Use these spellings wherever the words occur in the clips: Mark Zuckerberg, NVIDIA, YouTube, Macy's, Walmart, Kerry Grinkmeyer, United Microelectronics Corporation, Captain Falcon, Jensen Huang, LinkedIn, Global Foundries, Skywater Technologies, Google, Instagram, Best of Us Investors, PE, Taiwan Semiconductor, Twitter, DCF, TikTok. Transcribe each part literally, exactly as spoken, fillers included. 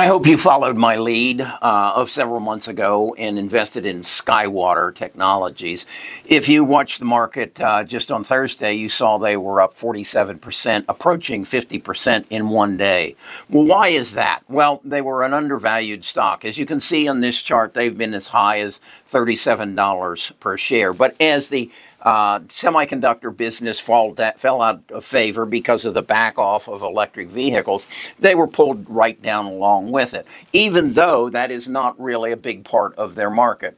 I hope you followed my lead uh, of several months ago and invested in Skywater Technologies. If you watched the market uh, just on Thursday, you saw they were up forty-seven percent, approaching fifty percent in one day. Well, why is that? Well, they were an undervalued stock. As you can see on this chart, they've been as high as thirty-seven dollars per share. But as the Uh, semiconductor business fall fell out of favor because of the back off of electric vehicles, they were pulled right down along with it, even though that is not really a big part of their market.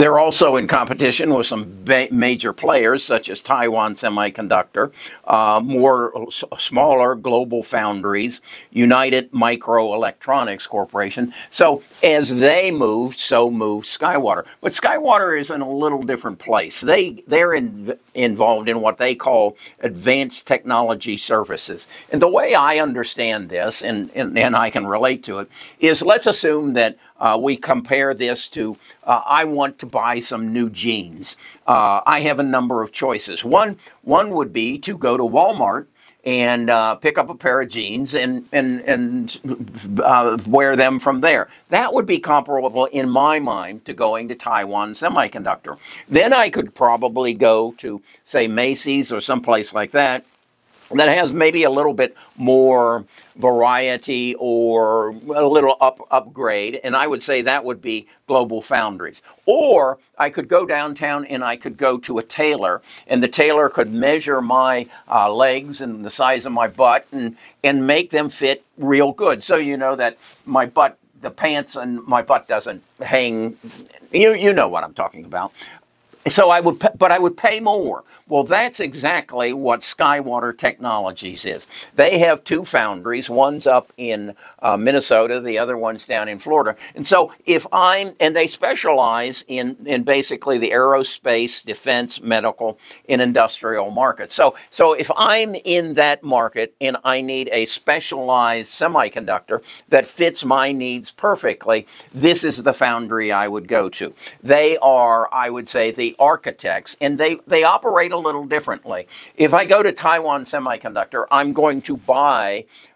They're also in competition with some major players such as Taiwan Semiconductor, uh, more s smaller Global Foundries, United Microelectronics Corporation. So as they moved, so moved Skywater. But Skywater is in a little different place. They, they're in, involved in what they call advanced technology services. And the way I understand this, and, and, and I can relate to it, is let's assume that Uh, we compare this to, uh, I want to buy some new jeans. Uh, I have a number of choices. One, one would be to go to Walmart and uh, pick up a pair of jeans and, and, and uh, wear them from there. That would be comparable in my mind to going to Taiwan Semiconductor. Then I could probably go to, say, Macy's or someplace like that, that has maybe a little bit more variety or a little up upgrade, and I would say that would be Global Foundries. Or I could go downtown and I could go to a tailor, and the tailor could measure my uh, legs and the size of my butt and, and make them fit real good. So you know that my butt, the pants and my butt doesn't hang, you, you know what I'm talking about. So I would, but I would pay more. Well, that's exactly what Skywater Technologies is. They have two foundries. One's up in uh, Minnesota. The other one's down in Florida. And so if I'm, and they specialize in, in basically the aerospace, defense, medical, and industrial market. So, so if I'm in that market and I need a specialized semiconductor that fits my needs perfectly, this is the foundry I would go to. They are, I would say, the architects, and they, they operate a little differently. If I go to Taiwan Semiconductor, I'm going to buy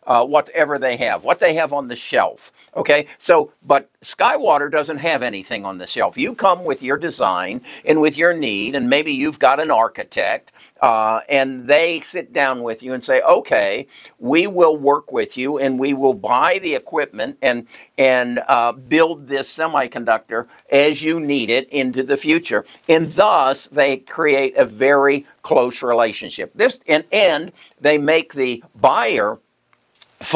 uh, whatever they have, what they have on the shelf. Okay, so, but Skywater doesn't have anything on the shelf. You come with your design and with your need, and maybe you've got an architect, uh, and they sit down with you and say, okay, we will work with you, and we will buy the equipment and, and uh, build this semiconductor as you need it into the future. And thus, they create a very close relationship. This, and, and they make the buyer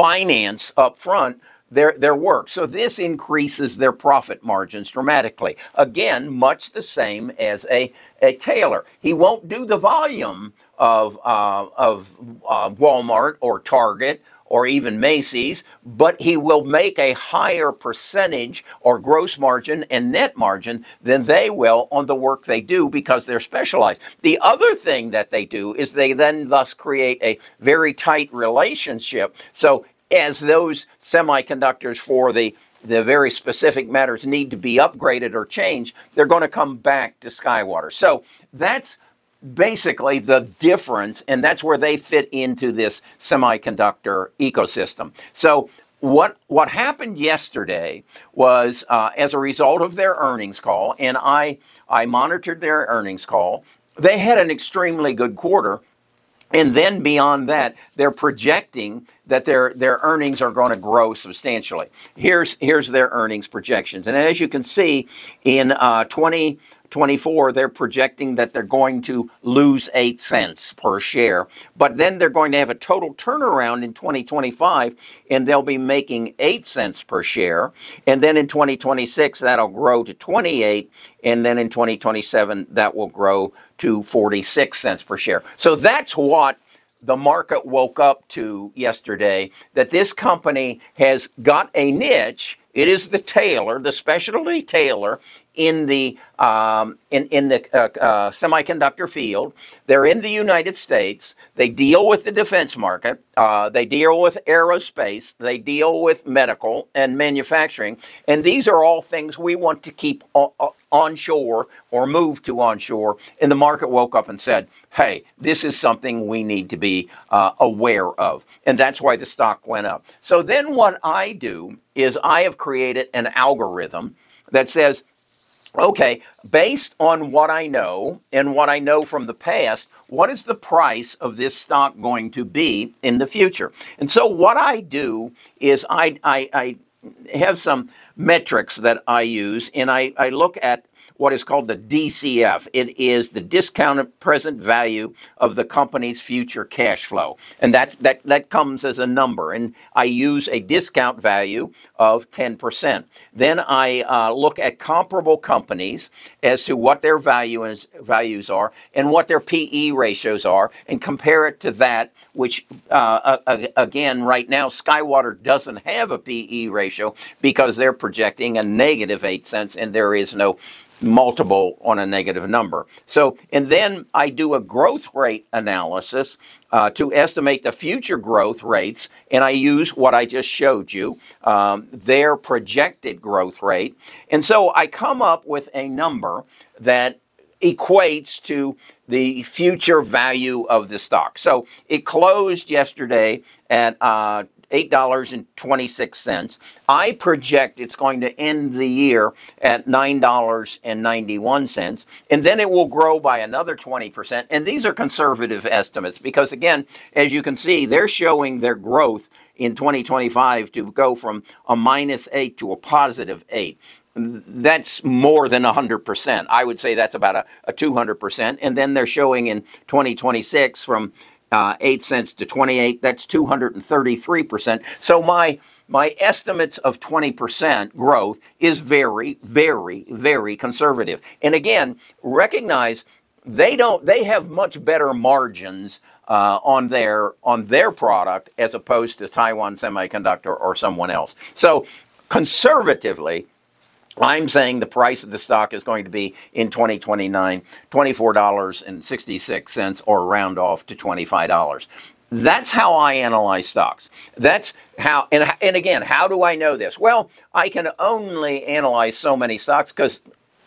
finance up front their, their work. So this increases their profit margins dramatically. Again, much the same as a, a tailor. He won't do the volume of, uh, of uh, Walmart or Target or even Macy's, but he will make a higher percentage or gross margin and net margin than they will on the work they do because they're specialized. The other thing that they do is they then thus create a very tight relationship. So as those semiconductors for the the very specific matters need to be upgraded or changed, they're going to come back to Skywater. So that's basically the difference, and that's where they fit into this semiconductor ecosystem. So what what happened yesterday was uh, as a result of their earnings call, and I, I monitored their earnings call, they had an extremely good quarter. And then beyond that, they're projecting that their, their earnings are going to grow substantially. Here's, here's their earnings projections. And as you can see, in uh, twenty twenty-four, they're projecting that they're going to lose eight cents per share. But then they're going to have a total turnaround in twenty twenty-five, and they'll be making eight cents per share. And then in twenty twenty-six, that'll grow to twenty-eight. And then in twenty twenty-seven, that will grow to forty-six cents per share. So that's what the market woke up to yesterday, that this company has got a niche. It is the tailor, the specialty tailor in the um, in in the uh, uh, semiconductor field. They're in the United States. They deal with the defense market. Uh, they deal with aerospace. They deal with medical and manufacturing. And these are all things we want to keep on, uh, onshore or move to onshore. And the market woke up and said, "Hey, this is something we need to be uh, aware of." And that's why the stock went up. So then, what I do is I have created an algorithm that says, okay, based on what I know and what I know from the past, what is the price of this stock going to be in the future? And so what I do is I, I, I have some metrics that I use, and I, I look at what is called the D C F. It is the discounted present value of the company's future cash flow. And that's, that, that comes as a number. And I use a discount value of ten percent. Then I uh, look at comparable companies as to what their value is, values are and what their P E ratios are, and compare it to that, which uh, uh, again, right now, Skywater doesn't have a P E ratio because they're projecting a negative eight cents and there is no multiple on a negative number. So, and then I do a growth rate analysis uh, to estimate the future growth rates, and I use what I just showed you, um, their projected growth rate. And so I come up with a number that equates to the future value of the stock. So it closed yesterday at uh, eight dollars and twenty-six cents. I project it's going to end the year at nine dollars and ninety-one cents, and then it will grow by another twenty percent. And these are conservative estimates because, again, as you can see, they're showing their growth in twenty twenty-five to go from a minus eight to a positive eight. That's more than one hundred percent. I would say that's about a, a two hundred percent. And then they're showing in twenty twenty-six from Uh, eight cents to twenty-eight, that's two hundred thirty-three percent. So my my estimates of twenty percent growth is very, very, very conservative. And again, recognize they don't they have much better margins uh, on their on their product as opposed to Taiwan Semiconductor or someone else. So conservatively, I'm saying the price of the stock is going to be in twenty twenty-nine, twenty-four dollars and sixty-six cents, or round off to twenty-five dollars. That's how I analyze stocks. That's how, and, and again, how do I know this? Well, I can only analyze so many stocks because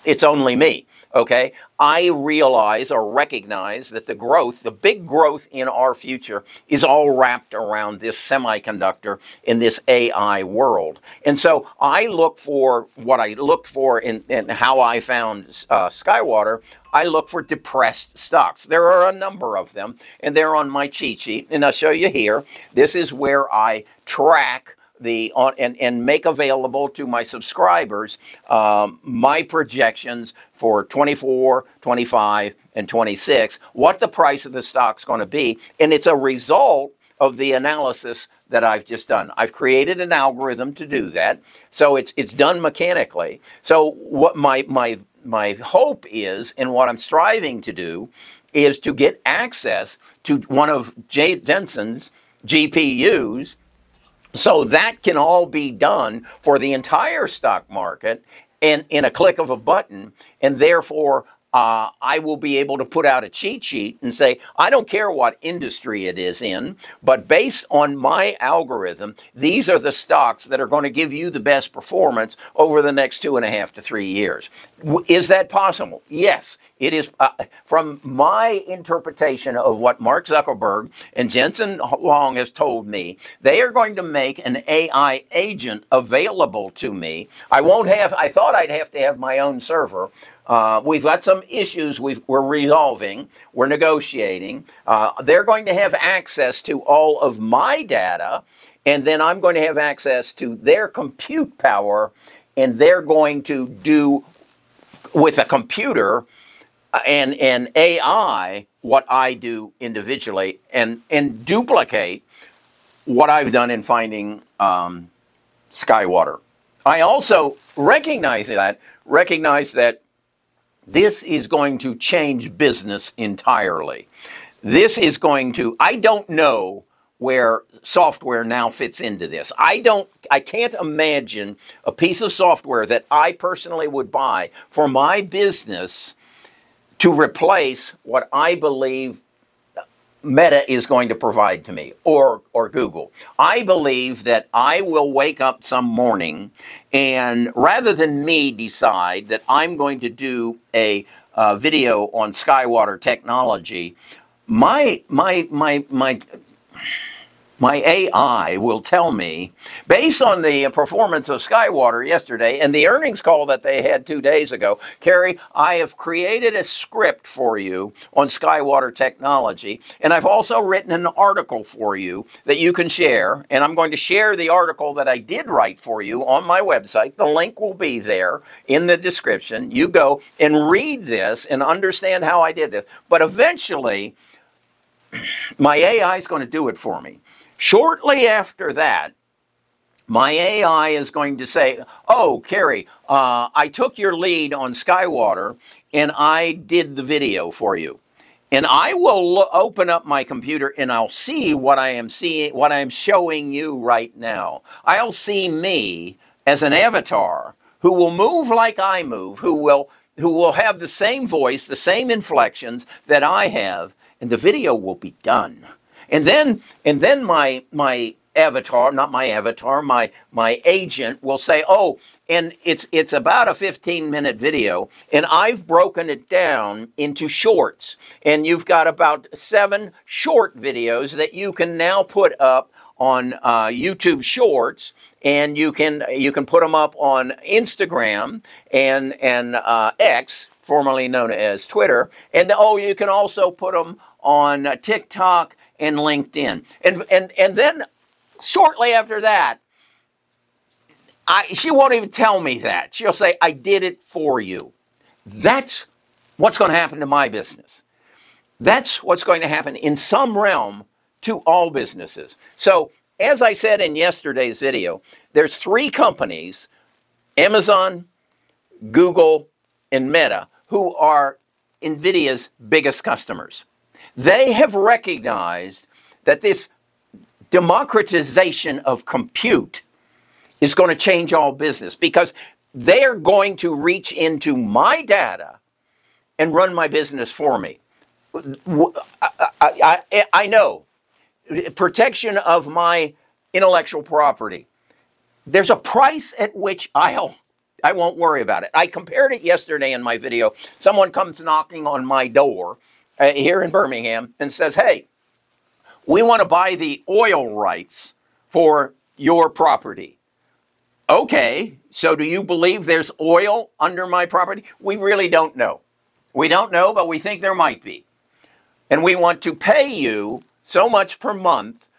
it's only me, okay? I realize or recognize that the growth, the big growth in our future is all wrapped around this semiconductor in this A I world. And so I look for what I look for in, in how I found uh, Skywater. I look for depressed stocks. There are a number of them, and they're on my cheat sheet. And I'll show you here. This is where I track The, on, and, and make available to my subscribers um, my projections for twenty-four, twenty-five, and twenty-six, what the price of the stock's going to be. And it's a result of the analysis that I've just done. I've created an algorithm to do that. So it's, it's done mechanically. So what my, my, my hope is, and what I'm striving to do, is to get access to one of Jensen's G P Us, so that can all be done for the entire stock market in, in a click of a button, and therefore uh, I will be able to put out a cheat sheet and say, I don't care what industry it is in, but based on my algorithm, these are the stocks that are going to give you the best performance over the next two and a half to three years. Is that possible? Yes. It is uh, from my interpretation of what Mark Zuckerberg and Jensen Huang has told me, they are going to make an A I agent available to me. I won't have, I thought I'd have to have my own server. Uh, we've got some issues we've, we're resolving, we're negotiating. Uh, they're going to have access to all of my data, and then I'm going to have access to their compute power, and they're going to do with a computer and and A I what I do individually, and and duplicate what I've done in finding um, Skywater. I also recognize that recognize that this is going to change business entirely. This is going to, I don't know where software now fits into this. I don't, I can't imagine a piece of software that I personally would buy for my business to replace what I believe Meta is going to provide to me, or, or Google. I believe that I will wake up some morning and rather than me decide that I'm going to do a uh, video on Skywater Technology, my, my, my, my, my A I will tell me, based on the performance of Skywater yesterday and the earnings call that they had two days ago, Carrie, I have created a script for you on Skywater Technology, and I've also written an article for you that you can share, and I'm going to share the article that I did write for you on my website. The link will be there in the description. You go and read this and understand how I did this, but eventually, my A I is going to do it for me. Shortly after that, my A I is going to say, oh, Carrie, uh, I took your lead on Skywater and I did the video for you. And I will open up my computer and I'll see what I am seeing, what I'm showing you right now. I'll see me as an avatar who will move like I move, who will, who will have the same voice, the same inflections that I have, and the video will be done. And then, and then my my avatar, not my avatar, my my agent will say, "Oh, and it's it's about a fifteen minute video, and I've broken it down into shorts, and you've got about seven short videos that you can now put up on uh, YouTube Shorts, and you can you can put them up on Instagram and and uh, X, formerly known as Twitter, and oh, you can also put them on uh, TikTok." And LinkedIn. And, and, and then shortly after that, I, she won't even tell me that. She'll say, I did it for you. That's what's going to happen to my business. That's what's going to happen in some realm to all businesses. So as I said in yesterday's video, there's three companies, Amazon, Google, and Meta, who are NVIDIA's biggest customers. They have recognized that this democratization of compute is going to change all business because they're going to reach into my data and run my business for me. I, I, I, I know. Protection of my intellectual property. There's a price at which I'll, I won't worry about it. I compared it yesterday in my video. Someone comes knocking on my door here in Birmingham and says, hey, we want to buy the oil rights for your property. Okay, so do you believe there's oil under my property? We really don't know. We don't know, but we think there might be. And we want to pay you so much per month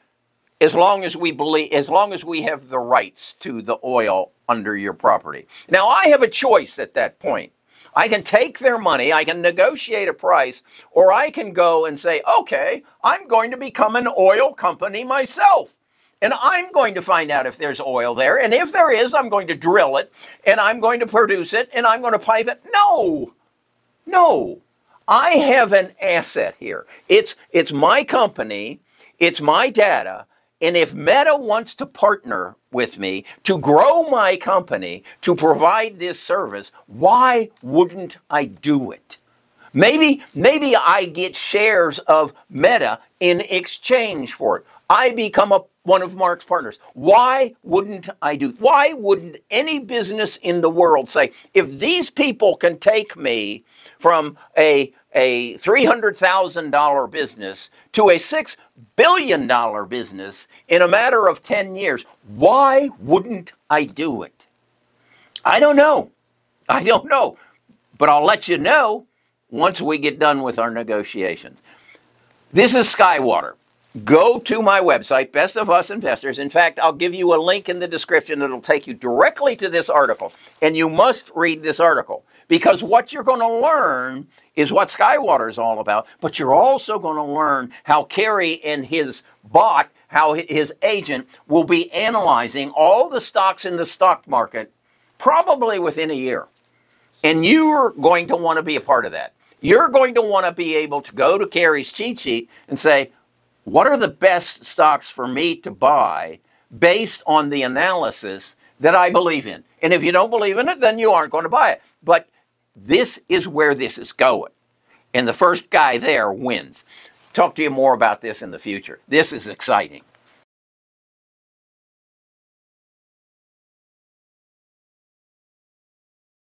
as long as we believe, as long as we have the rights to the oil under your property. Now, I have a choice at that point. I can take their money, I can negotiate a price, or I can go and say, okay, I'm going to become an oil company myself. And I'm going to find out if there's oil there. And if there is, I'm going to drill it, and I'm going to produce it, and I'm going to pipe it. No, no. I have an asset here. It's, it's my company, it's my data, and if Meta wants to partner with me to grow my company, to provide this service, why wouldn't I do it? Maybe, maybe I get shares of Meta in exchange for it. I become a, one of Mark's partners. Why wouldn't I do? Why wouldn't any business in the world say, if these people can take me from a a three hundred thousand dollar business to a six billion dollar business in a matter of ten years, why wouldn't I do it? I don't know. I don't know. But I'll let you know once we get done with our negotiations. This is Skywater. Go to my website, Best of Us Investors. In fact, I'll give you a link in the description that'll take you directly to this article. And you must read this article because what you're going to learn is what Skywater is all about, but you're also going to learn how Carrie and his bot, how his agent will be analyzing all the stocks in the stock market probably within a year. And you're going to want to be a part of that. You're going to want to be able to go to Carrie's cheat sheet and say, what are the best stocks for me to buy based on the analysis that I believe in? And if you don't believe in it, then you aren't going to buy it. But this is where this is going. And the first guy there wins. Talk to you more about this in the future. This is exciting.